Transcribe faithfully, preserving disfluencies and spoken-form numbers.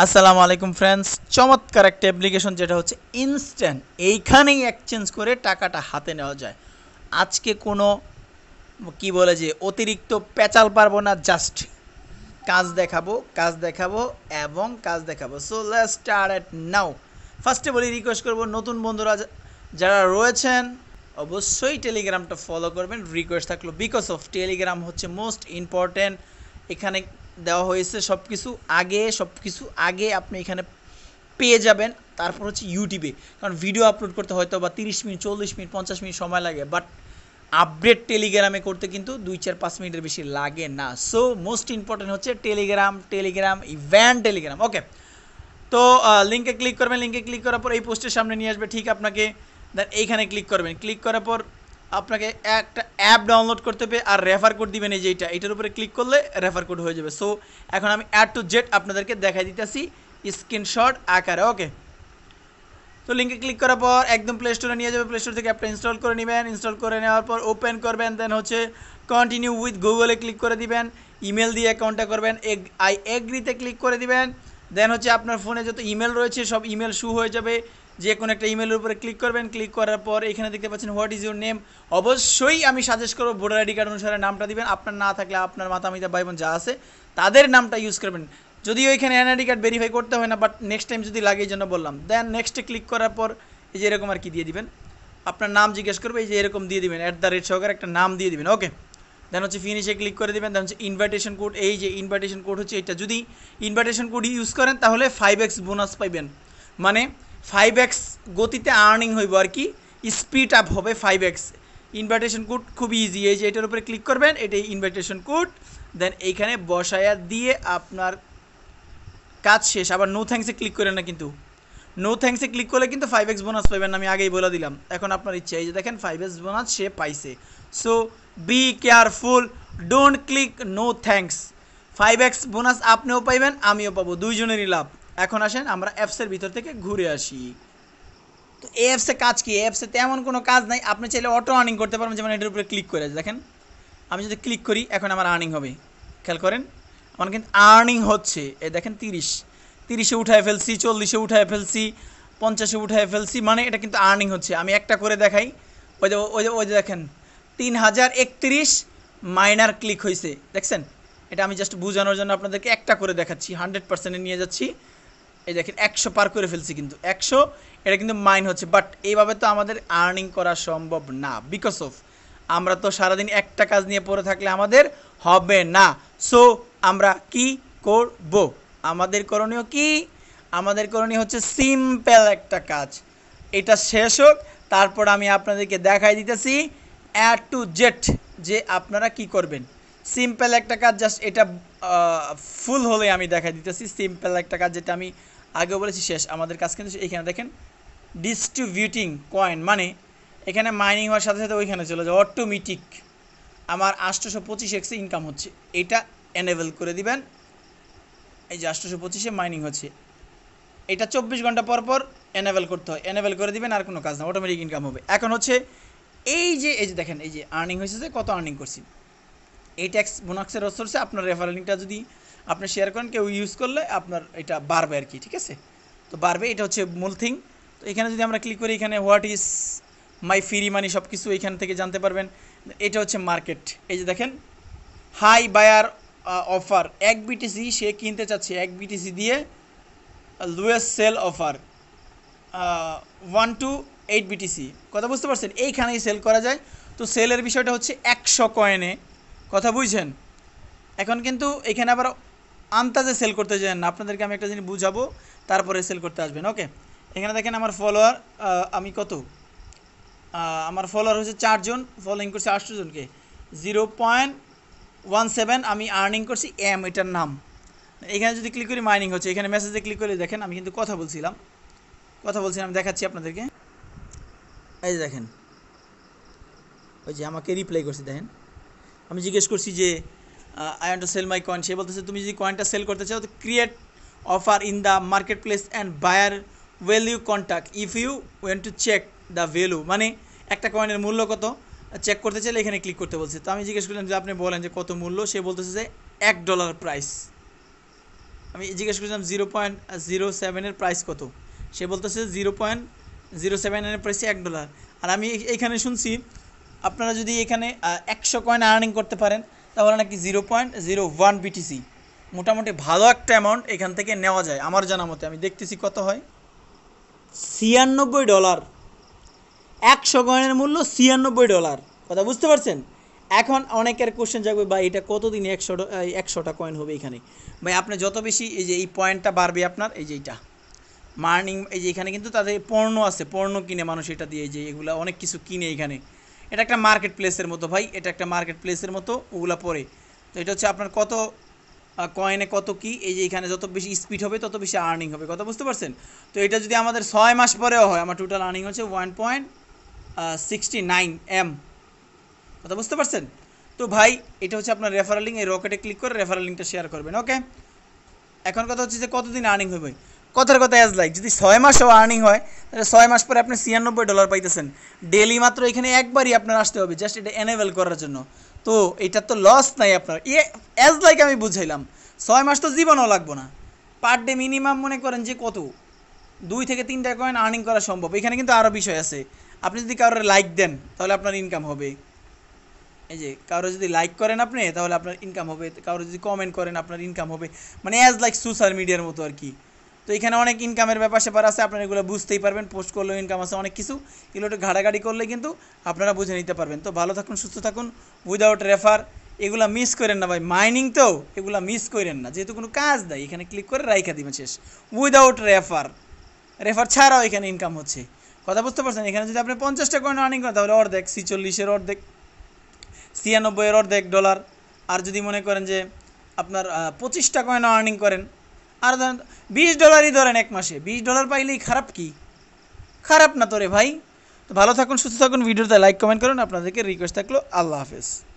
असलामुअलैकुम friends चमत्कार एक application जेटा होच्छे इन्स्टैंट एखाने एक्सचेंज करे टाकाटा हाथे नेওয়া যায়। आज के कोनो कि बोले जे अतिरिक्त पेचाल पारबो ना, जस्ट काज देखाबो काज देखाबो एवं काज देखाबो। So let's start now. फार्स्टे बोली रिक्वेस्ट करबो नतुन बंधुरा যারা রয়েছেন অবশ্যই টেলিগ্রামটা ফলো করবেন, রিকোয়েস্ট থাকলো, বিকজ অফ টেলিগ্রাম হচ্ছে মোস্ট ইম্পর্টেন্ট। এখানে দেওয়া হয়েছে সবকিছু আগে সবকিছু আগে আপনি এখানে পেয়ে যাবেন। তারপর হচ্ছে ইউটিউবে, কারণ ভিডিও আপলোড করতে হয়তো বা তিরিশ মিনিট চল্লিশ মিনিট পঞ্চাশ মিনিট সময় লাগে, বাট আপডেট টেলিগ্রামে করতে কিন্তু দুই চার পাঁচ মিনিটের বেশি লাগে না। সো মোস্ট ইম্পর্টেন্ট হচ্ছে Telegram Telegram event Telegram. Okay, তো লিঙ্কে ক্লিক করবেন, লিঙ্কে ক্লিক করার পর এই পোস্টের সামনে নিয়ে আসবে ঠিক আপনাকে। দেন এইখানে ক্লিক করবেন, ক্লিক করার পর আপনাকে একটা অ্যাপ ডাউনলোড করতে হবে আর রেফার কোড দিবেন। এই যে এটা, এটার উপরে ক্লিক করলে রেফার কোড হয়ে যাবে। সো এখন আমি অ্যাড টু জেড আপনাদেরকে দেখাই দিতেছি স্ক্রিনশট আকারে। ওকে, তো লিঙ্কে ক্লিক করার পর একদম প্লে স্টোরে নিয়ে যাবে। প্লে স্টোর থেকে অ্যাপটা ইনস্টল করে নেবেন, ইনস্টল করে নেওয়ার পর ওপেন করবেন। দেন হচ্ছে কন্টিনিউ উইথ গুগলে ক্লিক করে দিবেন, ইমেল দিয়ে অ্যাকাউন্টটা করবেন, আই এগ্রিতে ক্লিক করে দিবেন। দেন হচ্ছে আপনার ফোনে যত ইমেল রয়েছে সব ইমেল শু হয়ে যাবে। যে কোনো একটা ইমেলের উপরে ক্লিক করবেন, ক্লিক করার পর এখানে দেখতে পাচ্ছেন হোয়াট ইজ ইউর নেম। অবশ্যই আমি সাজেস্ট করব ভোটার আইডি কার্ড অনুসারে নামটা দিবেন, আপনার না থাকলে আপনার মাতামিতা ভাই বোন যা আছে তাদের নামটা ইউজ করবেন। যদিও এখানে এনআইডি কার্ড ভেরিফাই করতে হয় না, বাট নেক্সট টাইম যদি লাগে এই জন্য বললাম। দেন নেক্সটে ক্লিক করার পর এই যে এরকম আর কি দিয়ে দিবেন, আপনার নাম জিজ্ঞেস করবে, এই যে এরকম দিয়ে দিবেন অ্যাট দ্য রেট সহকারে একটা নাম দিয়ে দিবেন। ওকে, দেন হচ্ছে ফিনিশে ক্লিক করে দেবেন। দেন হচ্ছে ইনভাইটেশন কোড, এই যে ইনভাইটেশন কোড হচ্ছে এটা। যদি ইনভাইটেশন কোড ইউজ করেন তাহলে ফাইভ এক্স বোনাস পাইবেন, মানে ফাইভ এক্স গতিতে আর্নিং হইব আর কি, স্পিড আপ হবে ফাইভ এক্স। ইনভাইটেশন কোড খুবই ইজি, এই যে এটার উপরে ক্লিক করবেন, এটাই ইনভাইটেশন কোড। দেন এইখানে বসায়া দিয়ে আপনার কাজ শেষ। আবার নো থ্যাঙ্কসে ক্লিক করেন না কিন্তু, নো থ্যাঙ্কসে ক্লিক করলে কিন্তু ফাইভ এক্স বোনাস পাইবেন, আমি আগেই বলে দিলাম। এখন আপনার ইচ্ছা, এই যে দেখেন ফাইভ এক্স বোনাস সে পাইছে। So be careful, don't click no thanks. Five X bonus আপনিও পাইবেন আমিও পাবো, দুইজনেরই লাভ। এখন আসেন আমরা অ্যাপসের ভিতর থেকে ঘুরে আসি। তো এই অ্যাপসে কাজ কি? এই অ্যাপসে তেমন কোনো কাজ নাই, আপনি চাইলে অটো আর্নিং করতে পারবেন। যেমন এটার উপরে ক্লিক করে দেখেন, আমি যদি ক্লিক করি এখন আমার আর্নিং হবে, খেয়াল করেন আমার কিন্তু আর্নিং হচ্ছে। এ দেখেন তিরিশ তিরিশে উঠায় ফেলছি, চল্লিশে উঠায় ফেলছি, পঞ্চাশে উঠায় ফেলছি, মানে এটা কিন্তু আর্নিং হচ্ছে। আমি একটা করে দেখাই, ওই যে ওই যে ওই যে দেখেন তিন হাজার একত্রিশ মাইনার ক্লিক হয়েছে, দেখছেন? এটা আমি জাস্ট বোঝানোর জন্য আপনাদেরকে একটা করে দেখাচ্ছি, হান্ড্রেড পার্সেন্টে নিয়ে যাচ্ছি। এই দেখেন একশো পার করে ফেলছি কিন্তু, একশো এটা কিন্তু মাইন হচ্ছে। বাট এইভাবে তো আমাদের আর্নিং করা সম্ভব না, বিকজ অফ আমরা তো সারাদিন একটা কাজ নিয়ে পড়ে থাকলে আমাদের হবে না। সো আমরা কি করব? আমাদের করণীয় কি? আমাদের করণীয় হচ্ছে সিম্পল একটা কাজ। এটা শেষ হোক, তারপর আমি আপনাদেরকে দেখাই দিতেছি এ টু জেড যে আপনারা কি করবেন। সিম্পল একটা কাজ, জাস্ট এটা ফুল হলে আমি দেখাই দিতেছি। সিম্পল একটা কাজ যেটা আমি আগেও বলেছি শেষ আমাদের কাজ কিন্তু। এখানে দেখেন ডিস্ট্রিবিউটিং কয়েন, মানে এখানে মাইনিং হওয়ার সাথে সাথে ওইখানে চলে যায় অটোমেটিক। আমার আটশোশো পঁচিশ এক্সে ইনকাম হচ্ছে, এটা এনেবেল করে দিবেন। এই যে আটশোশো পঁচিশে মাইনিং হচ্ছে, এটা চব্বিশ ঘন্টা পর পর এনেবেল করতে হয়, এনেবেল করে দিবেন, আর কোনো কাজ না, অটোমেটিক ইনকাম হবে। এখন হচ্ছে এই যে এই যে দেখেন এই যে আর্নিং হয়েছে, যে কত আর্নিং করছি এই ট্যাক্স বোনাক্সের সোর্সে। আপনার রেফারেলিংটা যদি আপনি শেয়ার করেন কেউ ইউজ করলে আপনার এটা বাড়বে আর কি, ঠিক আছে? তো বাড়বে, এটা হচ্ছে মূল থিং। তো এখানে যদি আমরা ক্লিক করি, এখানে what is my free money সব কিছু এখান থেকে জানতে পারবেন। এটা হচ্ছে মার্কেট, এই যে দেখেন হাই বায়ার অফার, এক বিটিসি সে কিনতে চাচ্ছে, এক বিটিসি দিয়ে lowest sell offer one two eight BTC, কথা বুঝতে পারছেন? এইখানেই সেল করা যায়। তো সেলের বিষয়টা হচ্ছে একশো কয়েনে, কথা বুঝছেন? এখন কিন্তু এখানে আবার আন্তাজে সেল করতে যান না, আপনাদেরকে আমি একটা জিনিস বুঝাবো তারপরে সেল করতে আসবেন। ওকে, এখানে দেখেন আমার ফলোয়ার, আমি কত, আমার ফলোয়ার হচ্ছে চারজন, ফলোয়িং করছে আটশো জনকে, জিরো পয়েন্ট ওয়ান সেভেন আমি আর্নিং করছি এম, এটার নাম। এখানে যদি ক্লিক করি মাইনিং হচ্ছে, এখানে মেসেজে ক্লিক করে দেখেন আমি কিন্তু কথা বলছিলাম, কথা বলছিলাম দেখাচ্ছি আপনাদেরকে। এই যে দেখেন ওই যে আমাকে রিপ্লাই করছি, দেখেন আমি জিজ্ঞেস করছি যে I want to sell my coin, সে বলতেছে তুমি যদি কয়েনটা সেল করতে চাও তো create offer in the market place and buyer well you contact if you want to check the value, মানে একটা কয়েনের মূল্য কত চেক করতে চাইলে এখানে ক্লিক করতে বলছে। তো আমি জিজ্ঞেস করলাম যে আপনি বলেন যে কত মূল্য, সে বলতেছে যে এক ডলার প্রাইস। আমি জিজ্ঞেস করেছিলাম জিরো পয়েন্ট জিরো সেভেনের প্রাইস কত, সে বলতেছে জিরো পয়েন্ট জিরো সেভেনের প্রাইসে এক ডলার। আর আমি এইখানে শুনছি আপনারা যদি এখানে একশো কয়েন আর্নিং করতে পারেন তাহলে নাকি zero point zero one BTC মোটামুটি ভালো একটা অ্যামাউন্ট এখান থেকে নেওয়া যায় আমার জানা মতে। আমি দেখতেছি কত হয়, ছিয়ানব্বই ডলার, একশো কয়েনের মূল্য ছিয়ানব্বই ডলার, কথা বুঝতে পারছেন? এখন অনেকের কোশ্চেন জাগবে বা এটা কতদিনে একশো একশোটা কয়েন হবে এখানে। ভাই আপনি যত বেশি এই যে এই পয়েন্টটা বাড়বে আপনার, এই যে এইটা মার্নিং, এই যে এখানে কিন্তু তাদের পণ্য আছে, পণ্য কিনে মানুষ এটা দিয়ে, এই যে এগুলো অনেক কিছু কিনে এখানে, এটা একটা মার্কেট প্লেসের মতো ভাই, এটা একটা মার্কেট প্লেসের মতো ওগুলো পরে। তো এটা হচ্ছে আপনার কত কয়েনে কত কি, এই যে এখানে যত বেশি স্পিড হবে তত বেশি আর্নিং হবে, কথা বুঝতে পারছেন? তো এটা যদি আমাদের ছয় মাস পরেও হয়, আমার টোটাল আর্নিং হচ্ছে one point sixty nine M, কথা বুঝতে পারছেন? তো ভাই এটা হচ্ছে আপনার রেফারেল লিঙ্ক, এই রকেটে ক্লিক করে রেফারেল লিঙ্কটা শেয়ার করবেন, ওকে? এখন কথা হচ্ছে যে কতদিন আর্নিং হবে, কথার কথা অ্যাজ লাইক যদি ছয় মাসও আর্নিং হয় তাহলে ছয় মাস পরে আপনি ছিয়ানব্বই ডলার পাইতেছেন ডেলি, মাত্র এখানে একবারই আপনার আসতে হবে জাস্ট এটা এনেবেল করার জন্য। তো এটা তো লস নাই আপনার, এ অ্যাজ লাইক আমি বুঝাইলাম ছয় মাস তো জীবনও লাগবো না, পার ডে মিনিমাম মনে করেন যে কত দুই থেকে তিনটা কয়েন আর্নিং করা সম্ভব। এখানে কিন্তু আরও বিষয় আছে, আপনি যদি কারোর লাইক দেন তাহলে আপনার ইনকাম হবে, এই যে কারো যদি লাইক করেন আপনি তাহলে আপনার ইনকাম হবে, কারো যদি কমেন্ট করেন আপনার ইনকাম হবে, মানে অ্যাজ লাইক সোশ্যাল মিডিয়ার মতো আর কি। তো এখানে অনেক ইনকামের ব্যাপার স্যাপার আছে, আপনারা এগুলো বুঝতেই পারবেন, পোস্ট করলেও ইনকাম আছে অনেক কিছু, এগুলো একটু ঘাটাঘাটি করলে কিন্তু আপনারা বুঝে নিতে পারবেন। তো ভালো থাকুন, সুস্থ থাকুন, উইদাউট রেফার এগুলো মিস করেন না ভাই, মাইনিং তো এগুলো মিস করেন না, যেহেতু কোনো কাজ দেয় এখানে ক্লিক করে রাইখা দিবেন শেষ, উইদাউট রেফার, রেফার ছাড়াও এখানে ইনকাম হচ্ছে, কথা বুঝতে পারছেন? এখানে যদি আপনি পঞ্চাশটা কয়েন আর্নিং করেন তাহলে অর্ধেক, ছিচল্লিশের অর্ধেক, ছিয়ানব্বইয়ের অর্ধেক ডলার। আর যদি মনে করেন যে আপনার পঁচিশটা কয়েন আর্নিং করেন, আর ধরেন বিশ ডলারই ধরেন এক মাসে বিশ ডলার পাইলেই খারাপ কি, খারাপ না তো রে ভাই। তো ভালো থাকুন, সুস্থ থাকুন, ভিডিওতে লাইক কমেন্ট করুন, আপনাদেরকে রিকোয়েস্ট থাকলো, আল্লাহ হাফেজ।